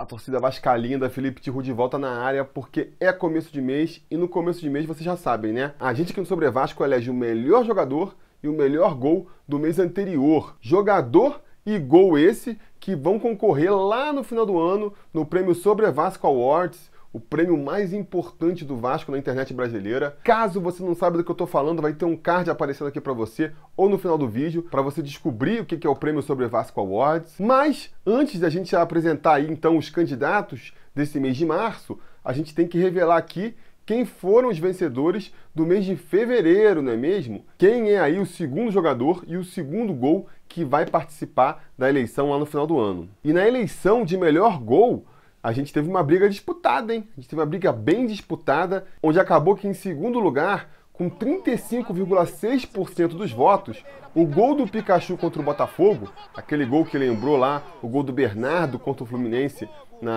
Fala, torcida vascaína, Felipe Tiru de volta na área, porque é começo de mês e no começo de mês vocês já sabem, né? A gente aqui no Sobre Vasco elege o melhor jogador e o melhor gol do mês anterior. Jogador e gol esse que vão concorrer lá no final do ano no prêmio Sobre Vasco Awards, o prêmio mais importante do Vasco na internet brasileira. Caso você não saiba do que eu tô falando, vai ter um card aparecendo aqui pra você, ou no final do vídeo, pra você descobrir o que é o prêmio Sobre Vasco Awards. Mas, antes da gente apresentar aí, então, os candidatos desse mês de março, a gente tem que revelar aqui quem foram os vencedores do mês de fevereiro, não é mesmo? Quem é aí o segundo jogador e o segundo gol que vai participar da eleição lá no final do ano. E na eleição de melhor gol, a gente teve uma briga disputada, hein? A gente teve uma briga bem disputada, onde acabou que em segundo lugar, com 35,6% dos votos, o gol do Pikachu contra o Botafogo, aquele gol que lembrou lá o gol do Bernardo contra o Fluminense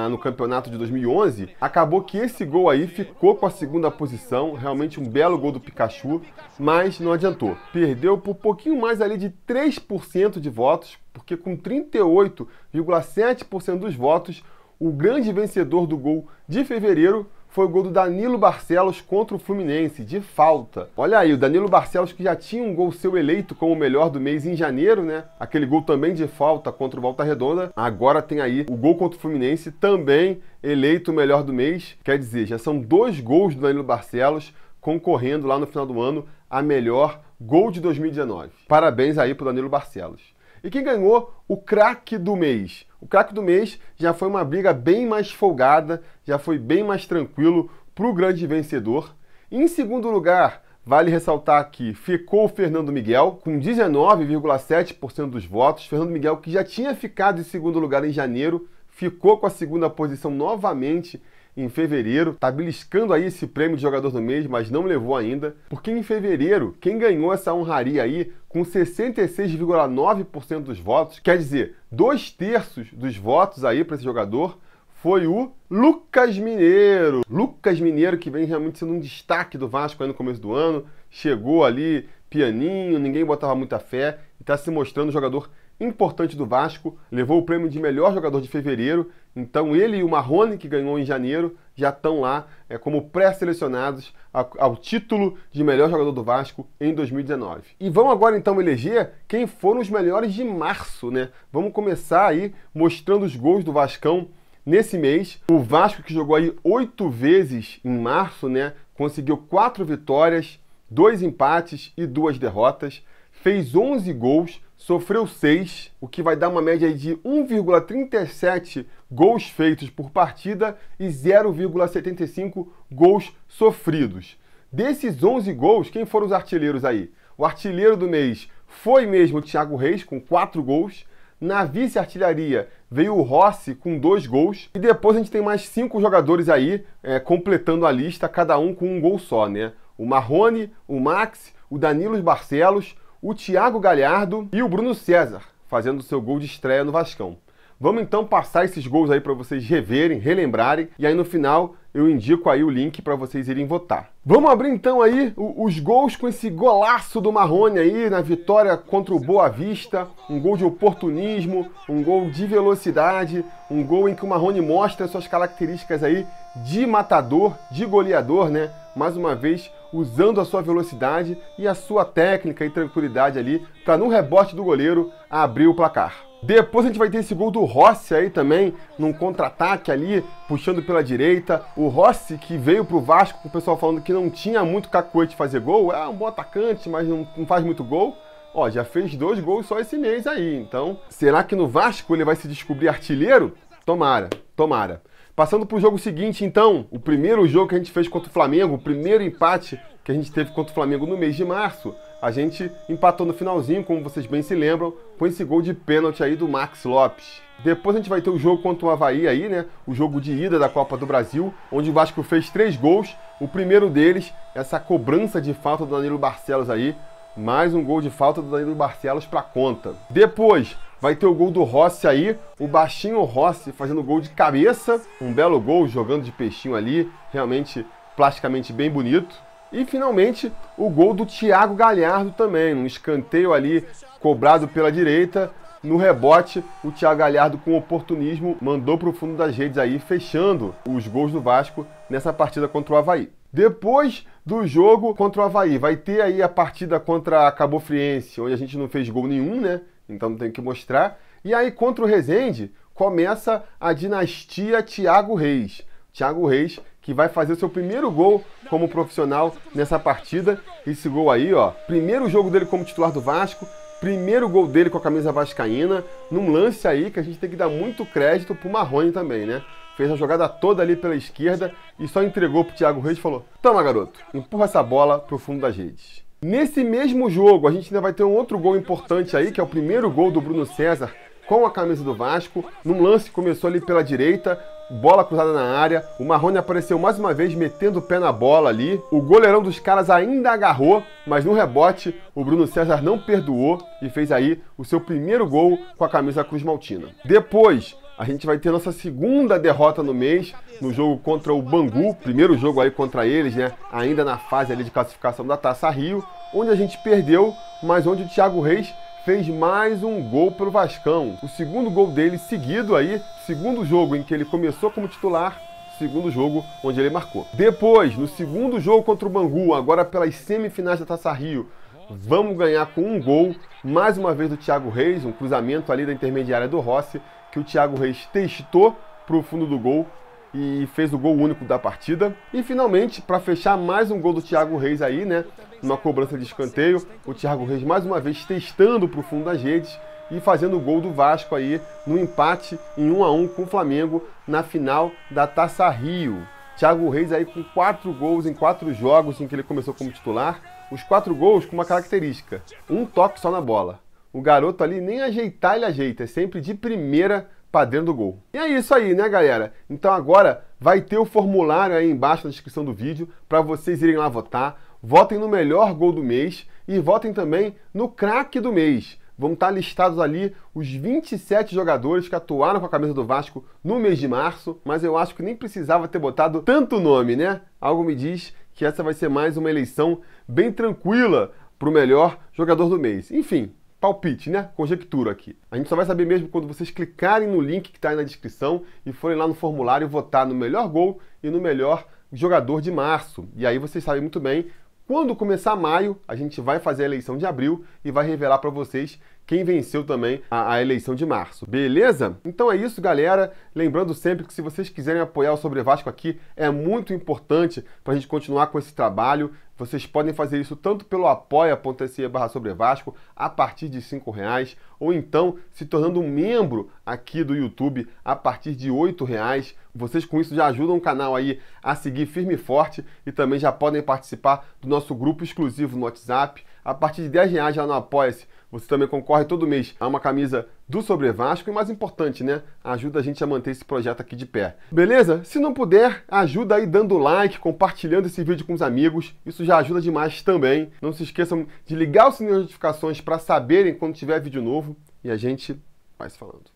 no campeonato de 2011, acabou que esse gol aí ficou com a segunda posição, realmente um belo gol do Pikachu, mas não adiantou. Perdeu por pouquinho mais ali de 3% de votos, porque com 38,7% dos votos, o grande vencedor do gol de fevereiro foi o gol do Danilo Barcelos contra o Fluminense, de falta. Olha aí, o Danilo Barcelos que já tinha um gol seu eleito como o melhor do mês em janeiro, né? Aquele gol também de falta contra o Volta Redonda. Agora tem aí o gol contra o Fluminense, também eleito o melhor do mês. Quer dizer, já são dois gols do Danilo Barcelos concorrendo lá no final do ano a melhor gol de 2019. Parabéns aí pro Danilo Barcelos. E quem ganhou o craque do mês? O craque do mês já foi uma briga bem mais folgada, já foi bem mais tranquilo para o grande vencedor. Em segundo lugar, vale ressaltar que ficou o Fernando Miguel, com 19,7% dos votos. Fernando Miguel, que já tinha ficado em segundo lugar em janeiro, ficou com a segunda posição novamente em fevereiro. Tá beliscando aí esse prêmio de jogador do mês, mas não levou ainda, porque em fevereiro, quem ganhou essa honraria aí, com 66,9% dos votos, quer dizer, 2/3 dos votos aí para esse jogador, foi o Lucas Mineiro. Lucas Mineiro, que vem realmente sendo um destaque do Vasco aí no começo do ano, chegou ali pianinho, ninguém botava muita fé, e tá se mostrando um jogador importante do Vasco, levou o prêmio de melhor jogador de fevereiro, então ele e o Marrone, que ganhou em janeiro, já estão lá como pré-selecionados ao título de melhor jogador do Vasco em 2019. E vamos agora então eleger quem foram os melhores de março, né? Vamos começar aí mostrando os gols do Vascão nesse mês. O Vasco, que jogou aí 8 vezes em março, né? Conseguiu 4 vitórias, 2 empates e 2 derrotas. Fez 11 gols, sofreu 6, o que vai dar uma média de 1,37 gols feitos por partida e 0,75 gols sofridos. Desses 11 gols, quem foram os artilheiros aí? O artilheiro do mês foi mesmo o Thiago Reis, com 4 gols. Na vice-artilharia veio o Rossi com 2 gols. E depois a gente tem mais 5 jogadores aí, completando a lista, cada um com um gol só, né? O Marroni, o Max, o Danilo Barcelos, o Thiago Galhardo e o Bruno César, fazendo o seu gol de estreia no Vascão. Vamos então passar esses gols aí para vocês reverem, relembrarem, e aí no final eu indico aí o link para vocês irem votar. Vamos abrir então aí os gols com esse golaço do Marrone aí na vitória contra o Boa Vista, um gol de oportunismo, um gol de velocidade, um gol em que o Marrone mostra suas características aí de matador, de goleador, né? Mais uma vez, usando a sua velocidade e a sua técnica e tranquilidade ali para, no rebote do goleiro, abrir o placar. Depois a gente vai ter esse gol do Rossi aí também, num contra-ataque ali, puxando pela direita. O Rossi, que veio pro Vasco, com o pessoal falando que não tinha muito cacoete fazer gol, é um bom atacante, mas não faz muito gol. Ó, já fez 2 gols só esse mês aí, então... Será que no Vasco ele vai se descobrir artilheiro? Tomara, tomara. Passando para o jogo seguinte, então, o primeiro jogo que a gente fez contra o Flamengo, o primeiro empate que a gente teve contra o Flamengo no mês de março, a gente empatou no finalzinho, como vocês bem se lembram, com esse gol de pênalti aí do Max Lopes. Depois a gente vai ter o jogo contra o Avaí aí, né? O jogo de ida da Copa do Brasil, onde o Vasco fez 3 gols. O primeiro deles, essa cobrança de falta do Danilo Barcelos aí, mais um gol de falta do Danilo Barcelos para conta. Depois vai ter o gol do Rossi aí, o baixinho Rossi fazendo gol de cabeça, um belo gol, jogando de peixinho ali, realmente, plasticamente bem bonito. E, finalmente, o gol do Thiago Galhardo também, um escanteio ali, cobrado pela direita, No rebote, o Thiago Galhardo, com oportunismo, mandou para o fundo das redes aí, fechando os gols do Vasco nessa partida contra o Avaí. Depois do jogo contra o Avaí, vai ter aí a partida contra a Cabo Friense, onde a gente não fez gol nenhum, né? Então não tem o que mostrar. E aí, contra o Resende, começa a dinastia Thiago Reis. Thiago Reis, que vai fazer o seu primeiro gol como profissional nessa partida. Esse gol aí, ó, primeiro jogo dele como titular do Vasco, primeiro gol dele com a camisa vascaína, num lance aí que a gente tem que dar muito crédito pro Marroni também, né? Fez a jogada toda ali pela esquerda e só entregou pro Thiago Reis e falou: toma, garoto, empurra essa bola pro fundo das redes. Nesse mesmo jogo, a gente ainda vai ter um outro gol importante aí, que é o primeiro gol do Bruno César com a camisa do Vasco, num lance que começou ali pela direita, bola cruzada na área, o Marrone apareceu mais uma vez metendo o pé na bola ali, o goleirão dos caras ainda agarrou, mas no rebote o Bruno César não perdoou e fez aí o seu primeiro gol com a camisa cruzmaltina. Depois, a gente vai ter nossa segunda derrota no mês, no jogo contra o Bangu, primeiro jogo aí contra eles, né? Ainda na fase ali de classificação da Taça Rio, onde a gente perdeu, mas onde o Thiago Reis fez mais um gol pelo Vascão. O segundo gol dele seguido aí, segundo jogo em que ele começou como titular, segundo jogo onde ele marcou. Depois, no segundo jogo contra o Bangu, agora pelas semifinais da Taça Rio, vamos ganhar com um gol, mais uma vez do Thiago Reis, um cruzamento ali da intermediária do Rossi, que o Thiago Reis testou para o fundo do gol e fez o gol único da partida. E finalmente, para fechar mais um gol do Thiago Reis aí, né? Numa cobrança de escanteio, o Thiago Reis mais uma vez testando para o fundo das redes e fazendo o gol do Vasco aí no empate em 1 a 1 com o Flamengo na final da Taça Rio. Thiago Reis aí com 4 gols em 4 jogos em que ele começou como titular, os 4 gols com uma característica: um toque só na bola. O garoto ali nem ajeitar ele ajeita, é sempre de primeira para dentro do gol. E é isso aí, né, galera? Então agora vai ter o formulário aí embaixo na descrição do vídeo para vocês irem lá votar. Votem no melhor gol do mês e votem também no craque do mês. Vão estar listados ali os 27 jogadores que atuaram com a camisa do Vasco no mês de março, mas eu acho que nem precisava ter botado tanto nome, né? Algo me diz que essa vai ser mais uma eleição bem tranquila para o melhor jogador do mês. Enfim, palpite, né? Conjectura aqui. A gente só vai saber mesmo quando vocês clicarem no link que está aí na descrição e forem lá no formulário votar no melhor gol e no melhor jogador de março. E aí vocês sabem muito bem, quando começar maio, a gente vai fazer a eleição de abril e vai revelar para vocês quem venceu também a eleição de março, beleza? Então é isso, galera. Lembrando sempre que se vocês quiserem apoiar o Sobre Vasco aqui, é muito importante para a gente continuar com esse trabalho. Vocês podem fazer isso tanto pelo apoia.se/Sobre Vasco a partir de R$ 5, ou então se tornando um membro aqui do YouTube a partir de R$ 8. Vocês com isso já ajudam o canal aí a seguir firme e forte e também já podem participar do nosso grupo exclusivo no WhatsApp. A partir de R$ 10 já no Apoia-se, você também concorre todo mês a uma camisa do Sobre Vasco e, mais importante, né, ajuda a gente a manter esse projeto aqui de pé. Beleza? Se não puder, ajuda aí dando like, compartilhando esse vídeo com os amigos. Isso já ajuda demais também. Não se esqueçam de ligar o sininho de notificações para saberem quando tiver vídeo novo. E a gente vai se falando.